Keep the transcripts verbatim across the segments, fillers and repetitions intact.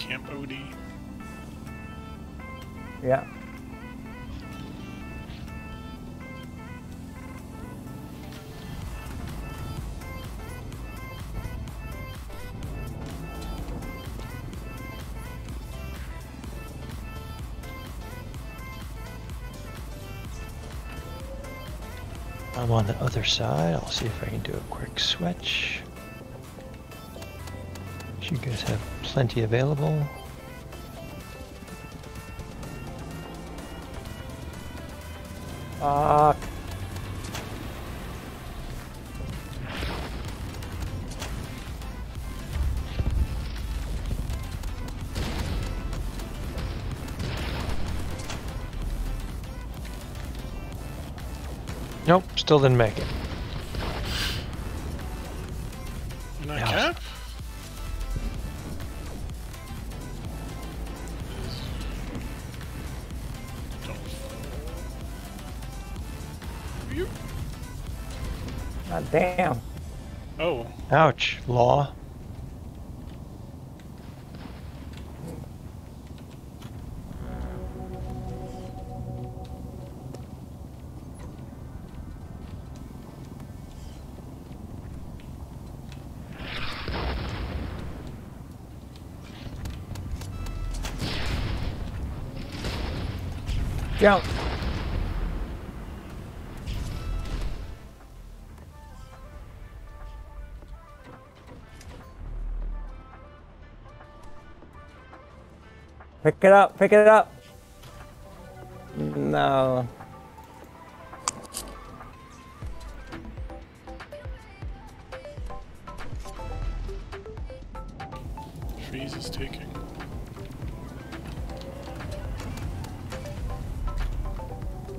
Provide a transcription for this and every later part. Camp O D. Yeah. I'm on the other side. I'll see if I can do a quick switch. You guys have plenty available. Fuck. Nope, still didn't make it. Not no. Cap? You? God damn. Oh. Ouch, Law. Jump. Pick it up, pick it up. No. Freeze is taking.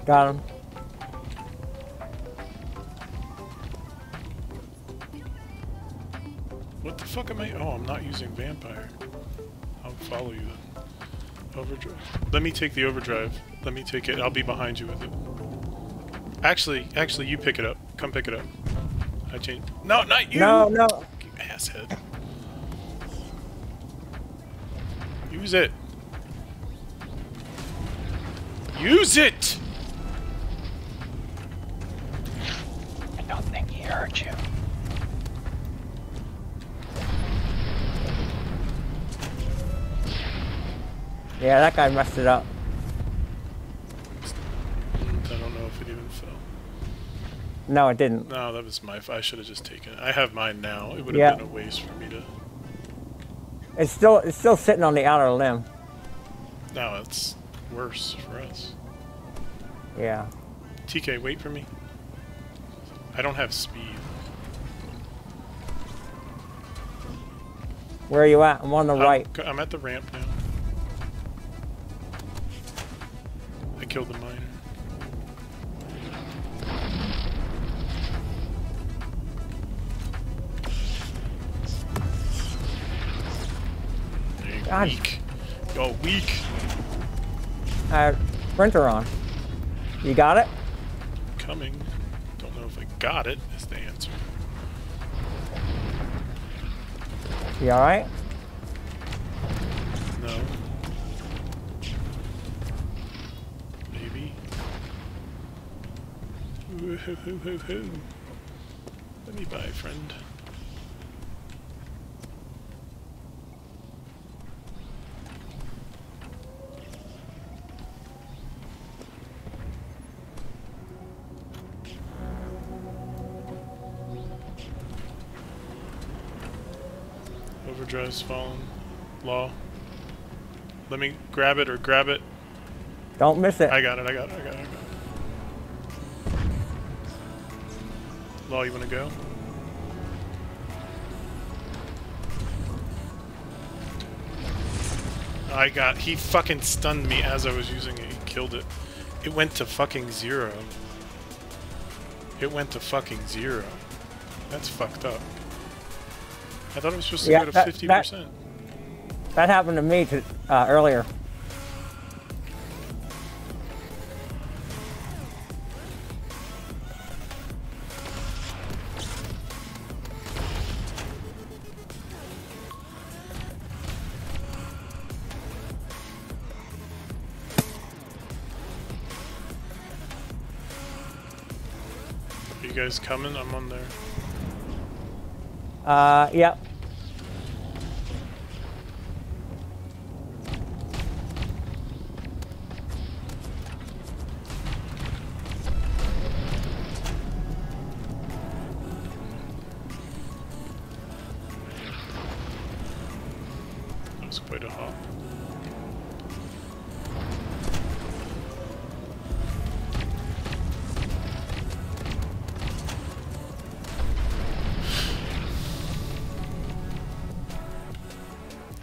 Got him. What the fuck am I? Oh, I'm not using vampire. I'll follow you then. Overdrive. Let me take the overdrive. Let me take it. I'll be behind you with it. Actually, actually, you pick it up. Come pick it up. I changed. No, not you. No, no. You asshead. Use it. Use it. I don't think he heard you. Yeah, that guy messed it up. I don't know if it even fell. No, it didn't. No, that was my fault. I should have just taken it. I have mine now. It would have yeah. been a waste for me to... It's still, it's still sitting on the outer limb. No, it's worse for us. Yeah. T K, wait for me. I don't have speed. Where are you at? I'm on the I'm, right. I'm at the ramp now. Killed the miner. You're weak. You're weak. Uh, printer on. You got it? Coming. Don't know if I got it is the answer. You alright? No. Let me buy, friend. Overdrive's fallen. Law. Let me grab it or grab it. Don't miss it. I got it, I got it, I got it, I got it. Law, you want to go? I got... He fucking stunned me as I was using it. He killed it. It went to fucking zero. It went to fucking zero. That's fucked up. I thought it was supposed to yeah, go to that, fifty percent. That, that happened to me to, uh, earlier. you guys coming? I'm on there. Uh, yep. That's quite a hop.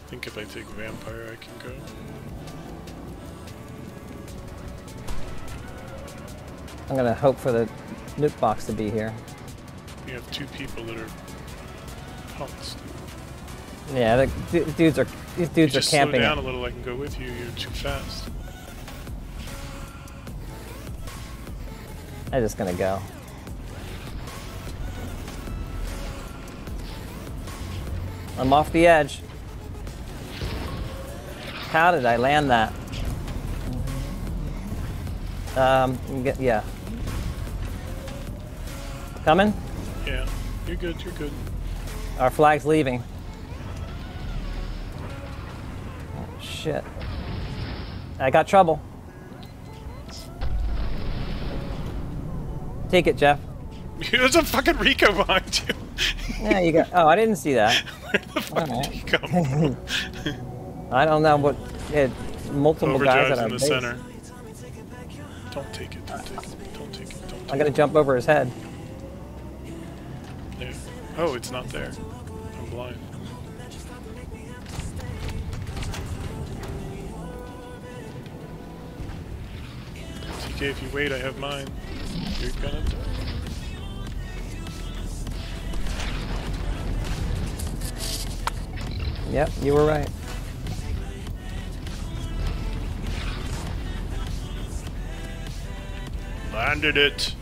I think if I take Vampire, I can go. I'm gonna hope for the nuke box to be here. You have two people that are pounced. Yeah, the dudes are these dudes you just are camping. Slow down a little. I can go with you. You're too fast. I'm just gonna go. I'm off the edge. How did I land that? Um, get, yeah. Coming? Yeah, you're good, you're good. Our flag's leaving. Oh, shit. I got trouble. Take it, Jeff. There's a fucking Rico behind you. Yeah, you got. Oh, I didn't see that. Where the fuck right. did he come from? I don't know what it multiple Overdrive's guys at our in the base. Center. Don't take it, don't take it, don't take it, don't take I'm gonna it. Jump over his head. There. Oh, it's not there. I'm blind. T K, if you wait, I have mine. You're gonna die. Yep, you were right. Landed it.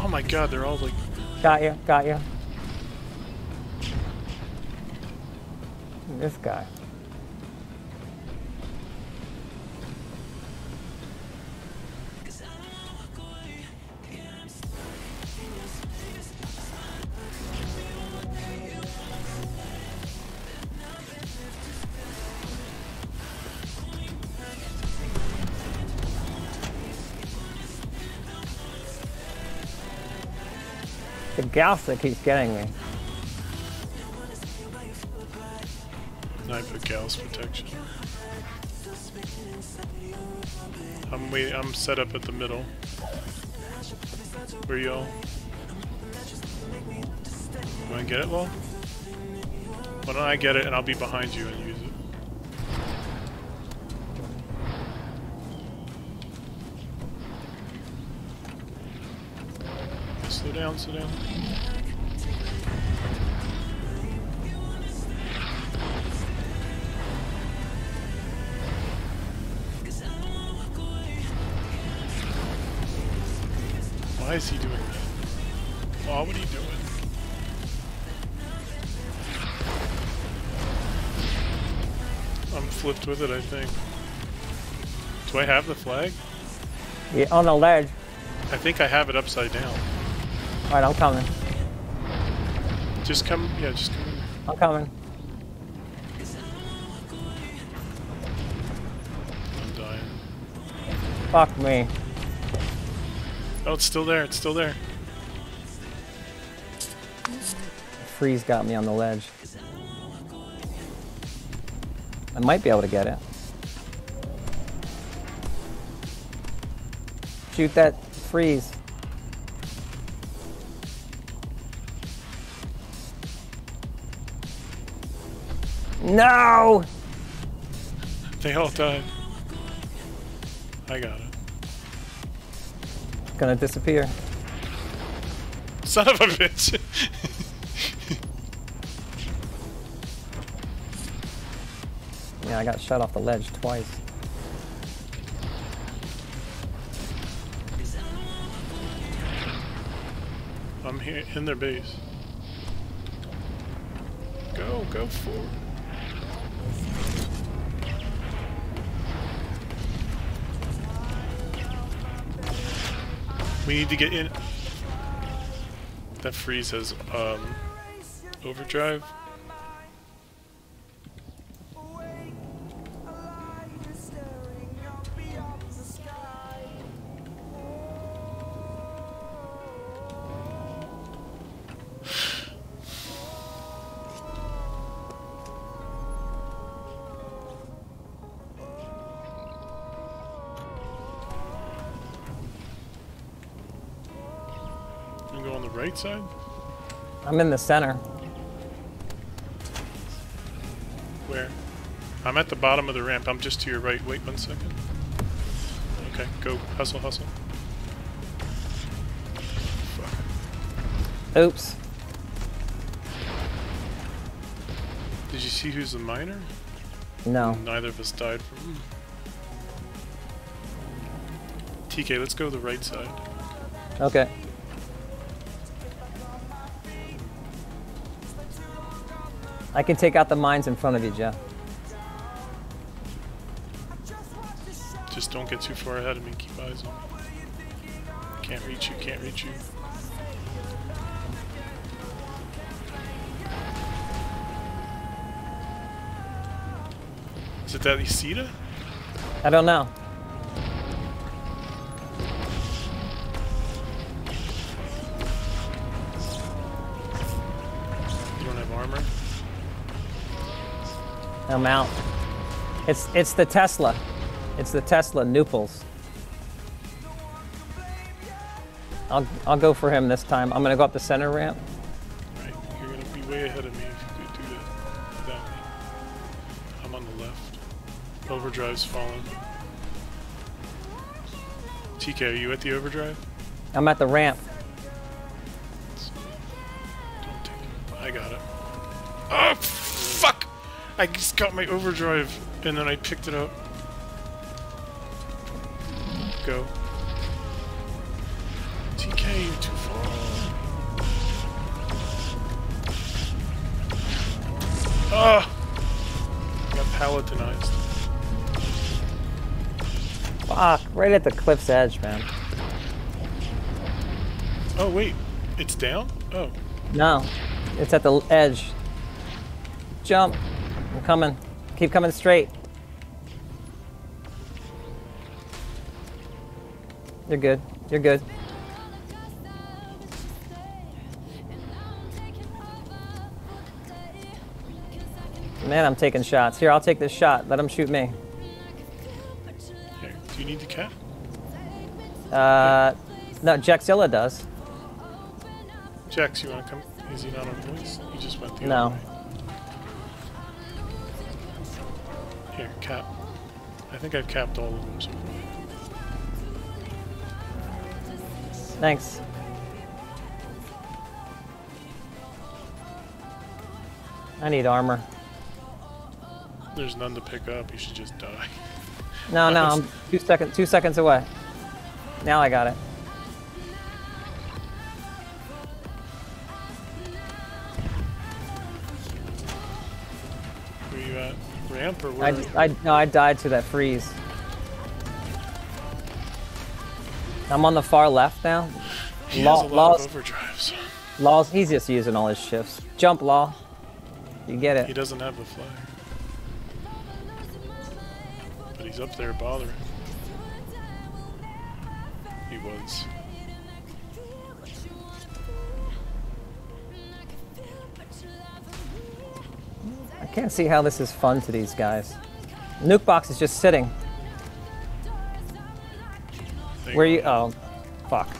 Oh my god, they're all like... Got you, got you. This guy. The gas that keeps getting me. I put Gauss protection. I'm wait. I'm set up at the middle. Where y'all? Wanna get it, Lol? Why don't I get it and I'll be behind you and use it. Slow down, slow down. Why is he doing that? Oh, what are you doing? I'm flipped with it, I think. Do I have the flag? Yeah, on the ledge. I think I have it upside down. All right, I'm coming. Just come, yeah, just come. I'm coming. I'm dying. Fuck me. Oh, it's still there, it's still there. Freeze got me on the ledge. I might be able to get it. Shoot that freeze. No! They all died. I got it. Gonna disappear. Son of a bitch! Yeah, I got shot off the ledge twice. I'm here in their base. Go, go forward. We need to get in. That freeze has um, overdrive. Side? I'm in the center. Where? I'm at the bottom of the ramp. I'm just to your right. Wait one second. Okay, go. Hustle, hustle. Fuck. Oops. Did you see who's the miner? No. Neither of us died from... T K, let's go to the right side. Okay. I can take out the mines in front of you, Jeff. Just don't get too far ahead of me. Keep eyes on me. Can't reach you, can't reach you. Is it that Isida? I don't know. You don't have armor? I'm out. It's it's the Tesla. It's the Tesla Nuples. I'll I'll go for him this time. I'm gonna go up the center ramp. Right, you're gonna be way ahead of me if you could do that without me. I'm on the left. Overdrive's falling. T K, are you at the overdrive? I'm at the ramp. Don't take it. I got it. Oh, fuck! I just got my overdrive, and then I picked it up. Go. T K, you're too far. Ah! I got palatinized. Fuck, right at the cliff's edge, man. Oh, wait. It's down? Oh. No. It's at the edge. Jump. I'm coming. Keep coming straight. You're good. You're good. Man, I'm taking shots. Here, I'll take this shot. Let him shoot me. Here. Do you need the cat? Uh, no, Jaxilla does. Jax, you want to come? Is he not on voice? He just went the other way. No. Here, cap. I think I've capped all of them. So. Thanks. I need armor. There's none to pick up. You should just die. No, no, I'm two seconds, two seconds away. Now I got it. Ramp or where? I, I, no, I died to that freeze. I'm on the far left now. He Law, has a lot Law's, of overdrives. Law's, he's just using all his shifts. Jump, Law. You get it. He doesn't have the flyer. But he's up there bothering. He was. I can't see how this is fun to these guys. Nukebox is just sitting. Where you? Oh, fuck.